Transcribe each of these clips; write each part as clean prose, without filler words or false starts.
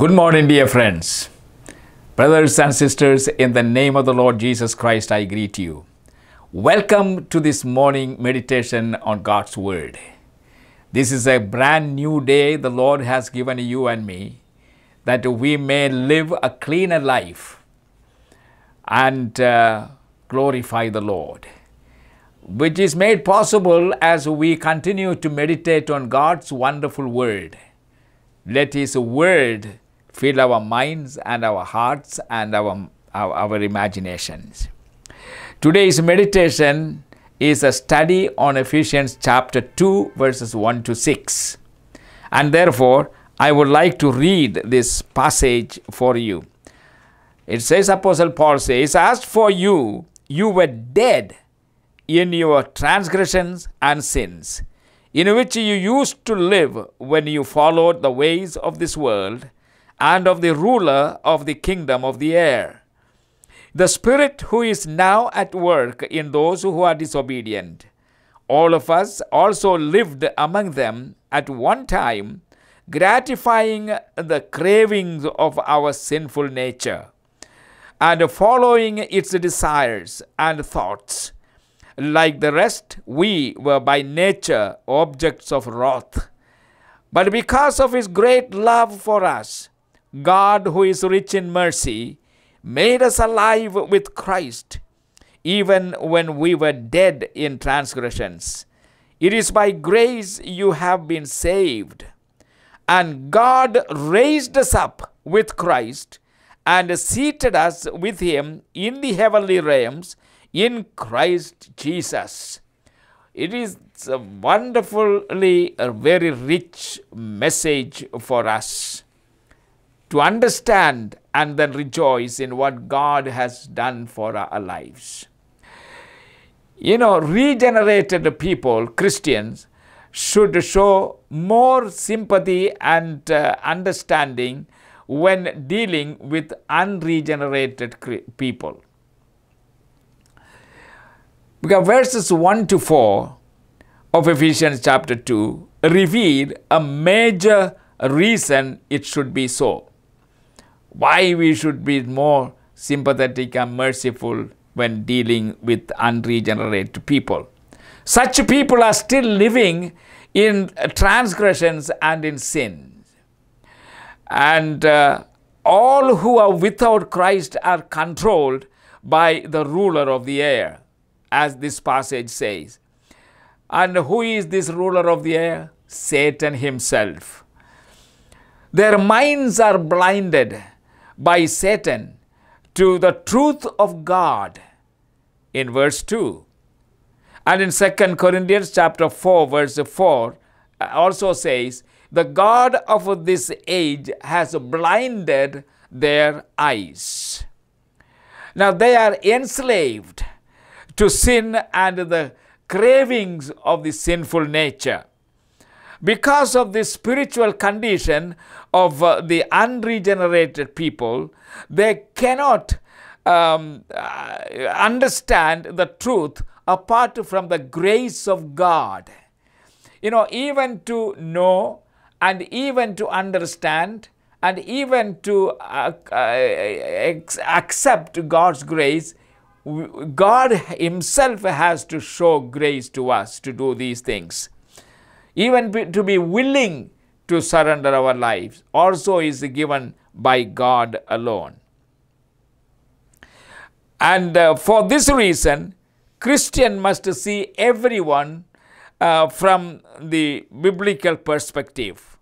Good morning, dear friends. Brothers and sisters, in the name of the Lord Jesus Christ, I greet you. Welcome to this morning meditation on God's Word. This is a brand new day the Lord has given you and me, that we may live a cleaner life and glorify the Lord, which is made possible as we continue to meditate on God's wonderful Word. Let His Word fill our minds and our hearts and our imaginations. Today's meditation is a study on Ephesians chapter 2, verses 1 to 6. And therefore, I would like to read this passage for you. It says, Apostle Paul says, "As for you, you were dead in your transgressions and sins, in which you used to live when you followed the ways of this world and of the ruler of the kingdom of the air, the Spirit who is now at work in those who are disobedient. All of us also lived among them at one time, gratifying the cravings of our sinful nature and following its desires and thoughts. Like the rest, we were by nature objects of wrath. But because of His great love for us, God, who is rich in mercy, made us alive with Christ, even when we were dead in transgressions. It is by grace you have been saved. And God raised us up with Christ and seated us with Him in the heavenly realms, in Christ Jesus." It is a wonderfully a very rich message for us to understand and then rejoice in what God has done for our lives. You know, regenerated people, Christians, should show more sympathy and understanding when dealing with unregenerated people. Because verses 1 to 4 of Ephesians chapter 2 reveal a major reason it should be so. Why we should be more sympathetic and merciful when dealing with unregenerated people. Such people are still living in transgressions and in sin. And all who are without Christ are controlled by the ruler of the air, as this passage says. And who is this ruler of the air? Satan himself. Their minds are blinded by Satan to the truth of God in verse 2. And in 2 Corinthians chapter 4, verse 4 also says, "The God of this age has blinded their eyes." Now they are enslaved to sin and the cravings of the sinful nature. Because of the spiritual condition of the unregenerated people, they cannot understand the truth apart from the grace of God. You know, even to know and even to understand and even to accept God's grace, God Himself has to show grace to us to do these things. Even to be willing to surrender our lives also is given by God alone. And for this reason, Christian must see everyone from the biblical perspective.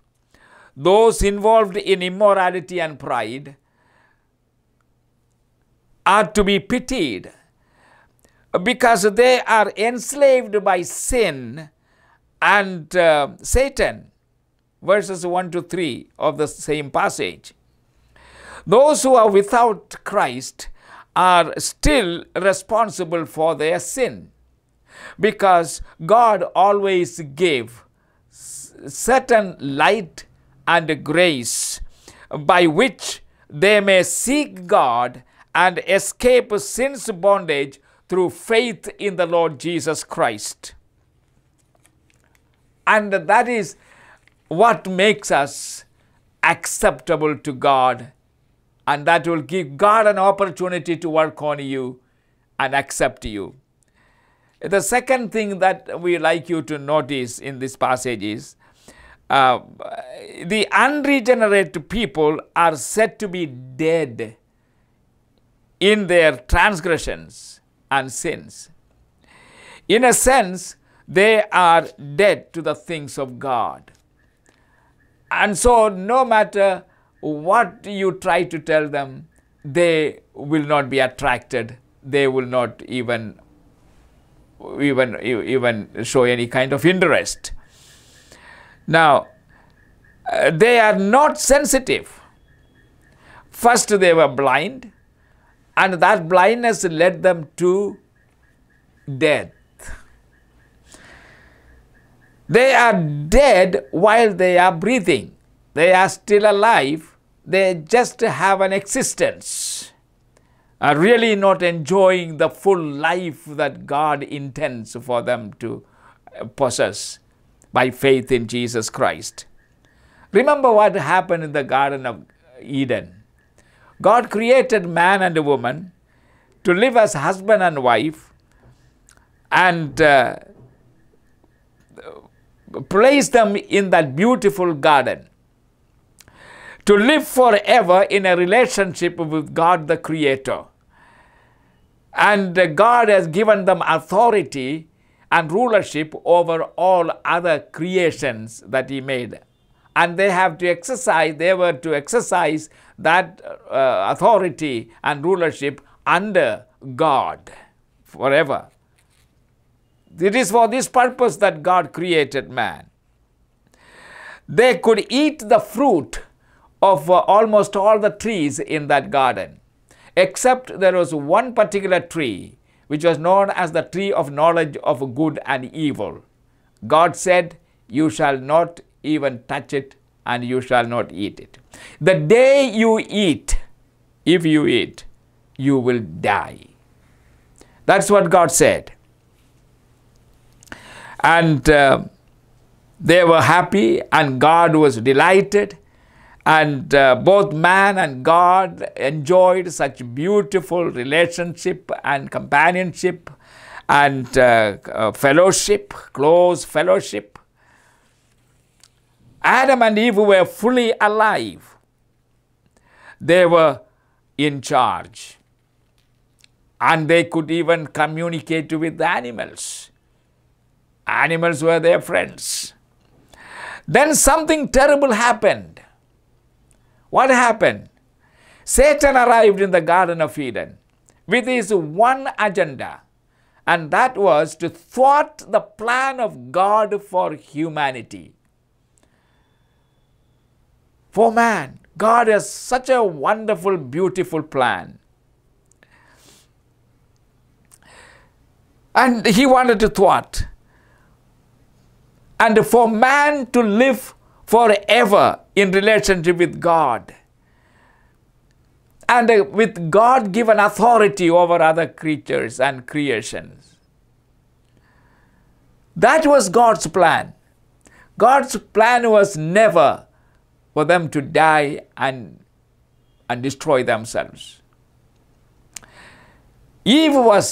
Those involved in immorality and pride are to be pitied, because they are enslaved by sin and Satan, verses 1 to 3 of the same passage. Those who are without Christ are still responsible for their sin, because God always gave certain light and grace by which they may seek God and escape sin's bondage through faith in the Lord Jesus Christ. And that is what makes us acceptable to God, and that will give God an opportunity to work on you and accept you. The second thing that we like you to notice in this passage is the unregenerate people are said to be dead in their transgressions and sins. In a sense, they are dead to the things of God. And so no matter what you try to tell them, they will not be attracted. They will not even show any kind of interest. Now, they are not sensitive. First, they were blind, and that blindness led them to death. They are dead while they are breathing. They are still alive. They just have an existence, are really not enjoying the full life that God intends for them to possess by faith in Jesus Christ. Remember what happened in the Garden of Eden. God created man and woman to live as husband and wife, and place them in that beautiful garden to live forever in a relationship with God the Creator. And God has given them authority and rulership over all other creations that He made. And they were to exercise that authority and rulership under God forever. It is for this purpose that God created man. They could eat the fruit of almost all the trees in that garden, except there was one particular tree which was known as the tree of knowledge of good and evil. God said, "You shall not even touch it, and you shall not eat it. The day you eat, if you eat, you will die." That's what God said. And they were happy, and God was delighted, and both man and God enjoyed such beautiful relationship and companionship and fellowship, close fellowship. Adam and Eve were fully alive. They were in charge, and they could even communicate with the animals. Animals were their friends. Then something terrible happened. What happened? Satan arrived in the Garden of Eden with his one agenda, and that was to thwart the plan of God for humanity. For man, God has such a wonderful, beautiful plan. And he wanted to thwart. And for man to live forever in relationship with God, and with God-given authority over other creatures and creations. That was God's plan. God's plan was never for them to die and destroy themselves. Eve was,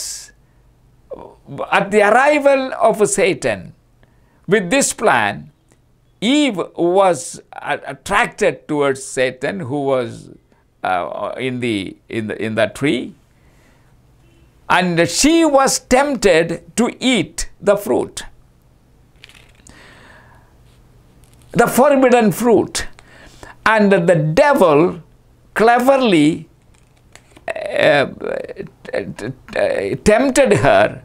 at the arrival of Satan, with this plan, Eve was attracted towards Satan, who was in the tree, and she was tempted to eat the fruit, the forbidden fruit, and the devil cleverly tempted her.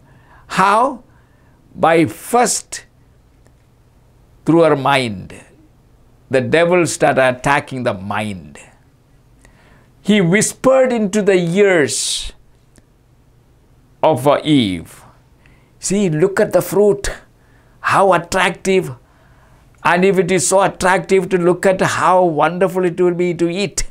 How? By first, through her mind. The devil started attacking the mind. He whispered into the ears of Eve, "See, look at the fruit, how attractive, and if it is so attractive to look at, how wonderful it will be to eat."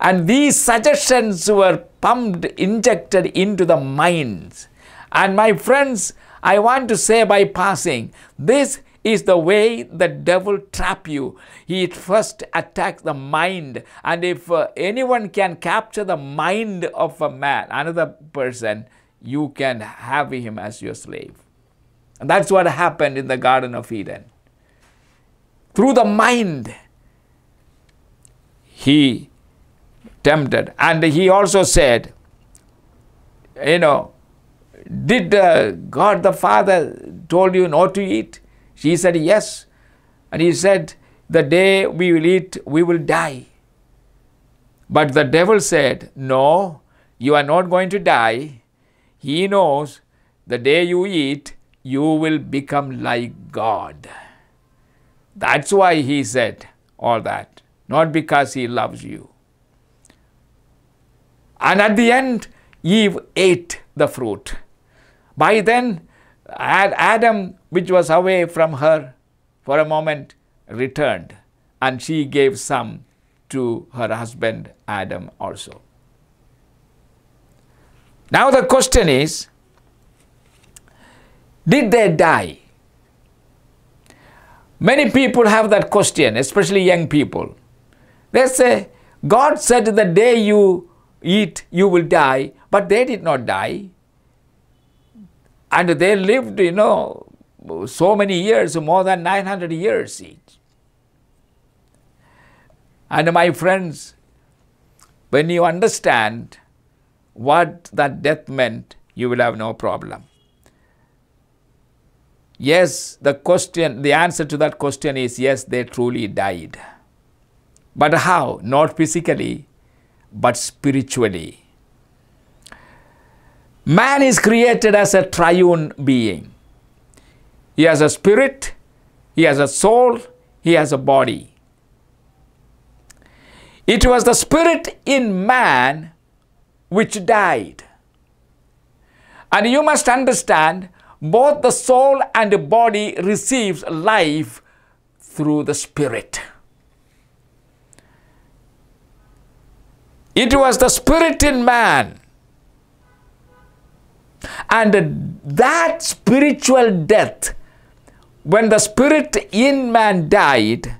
And these suggestions were pumped, injected into the minds. And my friends, I want to say by passing, this is the way the devil traps you. He first attacks the mind. And if anyone can capture the mind of a man, another person, you can have him as your slave. And that's what happened in the Garden of Eden. Through the mind, he tempted. And he also said, you know, did God the Father told you not to eat? She said, yes. And he said, the day we will eat, we will die. But the devil said, no, you are not going to die. He knows the day you eat, you will become like God. That's why he said all that, not because he loves you. And at the end, Eve ate the fruit. By then, Adam, which was away from her for a moment, returned, and she gave some to her husband Adam also. Now the question is, did they die? Many people have that question, especially young people. They say, God said the day you eat, you will die, but they did not die. And they lived, you know, so many years, more than 900 years each. And my friends, when you understand what that death meant, you will have no problem. Yes, the answer to that question is yes, they truly died. But how? Not physically, but spiritually. Man is created as a triune being. He has a spirit, he has a soul, he has a body. It was the spirit in man which died. And you must understand, both the soul and the body receives life through the spirit. It was the spirit in man. And that spiritual death, when the spirit in man died,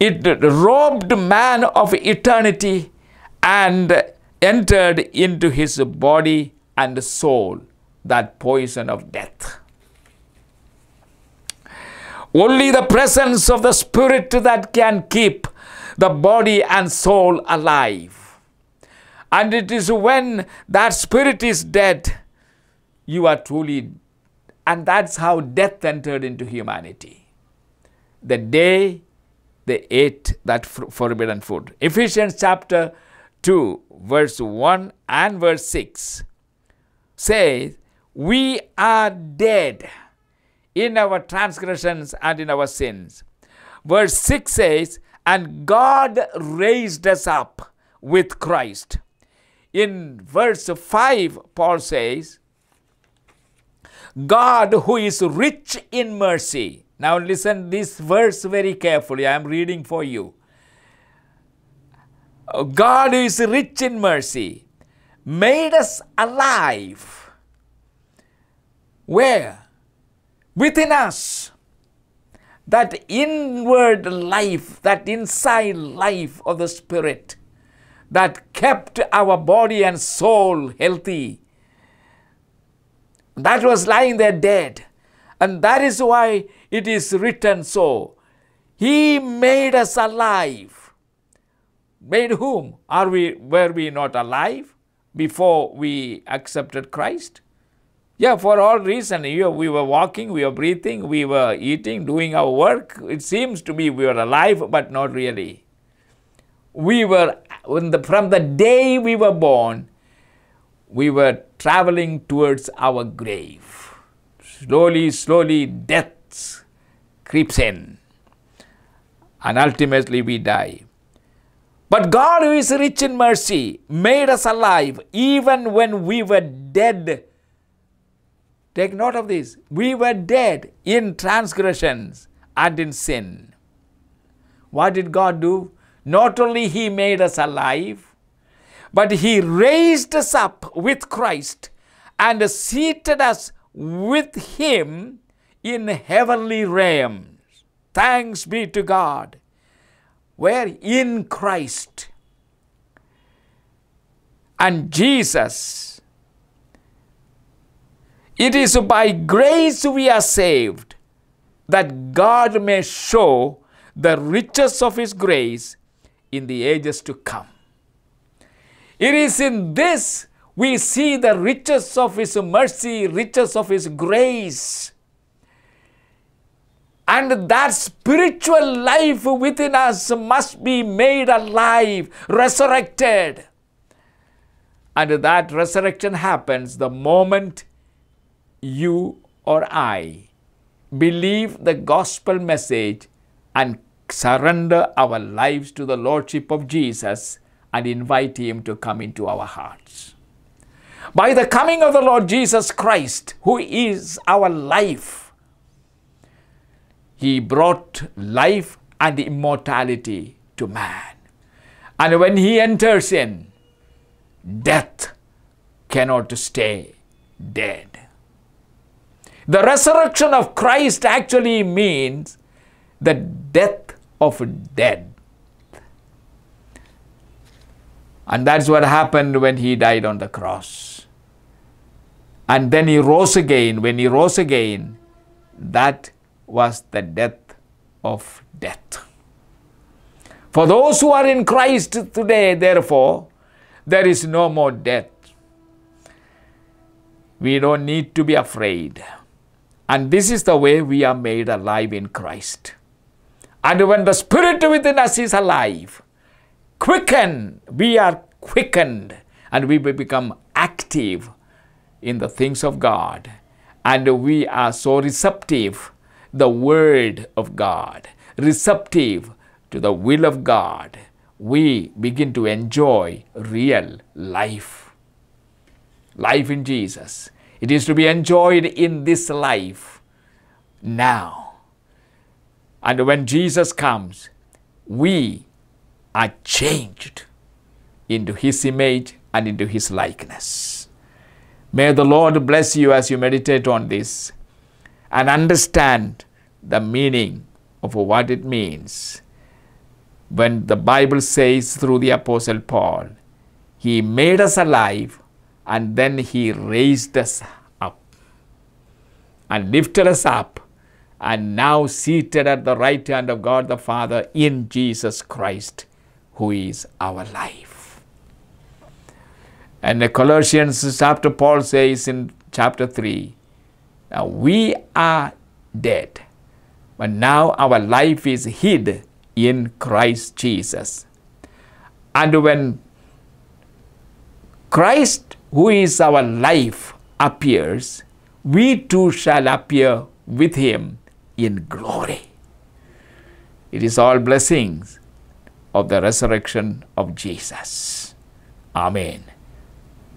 it robbed man of eternity and entered into his body and soul, that poison of death. Only the presence of the spirit that can keep the body and soul alive. And it is when that spirit is dead, you are truly, and that's how death entered into humanity. The day they ate that forbidden food. Ephesians chapter 2, verse 1 and verse 6 says, we are dead in our transgressions and in our sins. Verse 6 says, and God raised us up with Christ. In verse 5, Paul says, God who is rich in mercy. Now listen this verse very carefully. I am reading for you. God who is rich in mercy made us alive. Where? Within us. That inward life, that inside life of the Spirit that kept our body and soul healthy. That was lying there dead. And that is why it is written so. He made us alive. Made whom? Were we not alive before we accepted Christ? Yeah, for all reason. We were walking, we were breathing, we were eating, doing our work. It seems to be we were alive, but not really. We were, from the day we were born, we were traveling towards our grave. Slowly, slowly, death creeps in. And ultimately, we die. But God, who is rich in mercy, made us alive even when we were dead. Take note of this. We were dead in transgressions and in sin. What did God do? Not only He made us alive, but He raised us up with Christ and seated us with Him in heavenly realms. Thanks be to God, where in Christ and Jesus, it is by grace we are saved, that God may show the riches of His grace in the ages to come. It is in this we see the riches of His mercy, riches of His grace. And that spiritual life within us must be made alive, resurrected. And that resurrection happens the moment you or I believe the gospel message and surrender our lives to the Lordship of Jesus and invite Him to come into our hearts. By the coming of the Lord Jesus Christ, who is our life, He brought life and immortality to man. And when He enters in, death cannot stay dead. The resurrection of Christ actually means the death of death. And that's what happened when He died on the cross. And then He rose again. When He rose again, that was the death of death. For those who are in Christ today, therefore, there is no more death. We don't need to be afraid. And this is the way we are made alive in Christ. And when the Spirit within us is alive, we are quickened, and we become active in the things of God. And we are so receptive to the Word of God, receptive to the will of God. We begin to enjoy real life, life in Jesus. It is to be enjoyed in this life now. And when Jesus comes, we are changed into His image and into His likeness. May the Lord bless you as you meditate on this and understand the meaning of what it means when the Bible says through the Apostle Paul, He made us alive, and then He raised us up and lifted us up, and now seated at the right hand of God the Father in Jesus Christ, who is our life. And the Colossians chapter, Paul says in chapter 3, now we are dead, but now our life is hid in Christ Jesus. And when Christ, who is our life, appears, we too shall appear with Him in glory. It is all blessings of the resurrection of Jesus. Amen.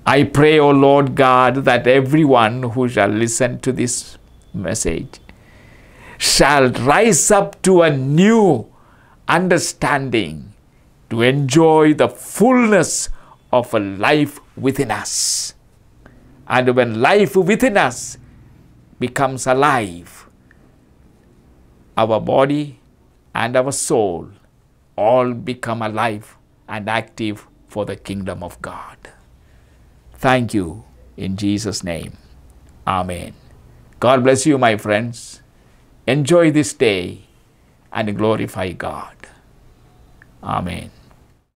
I pray, O Lord God, that everyone who shall listen to this message shall rise up to a new understanding to enjoy the fullness of a life within us. And when life within us becomes alive, our body and our soul all become alive and active for the kingdom of God. Thank you in Jesus' name. Amen. God bless you, my friends. Enjoy this day and glorify God. Amen.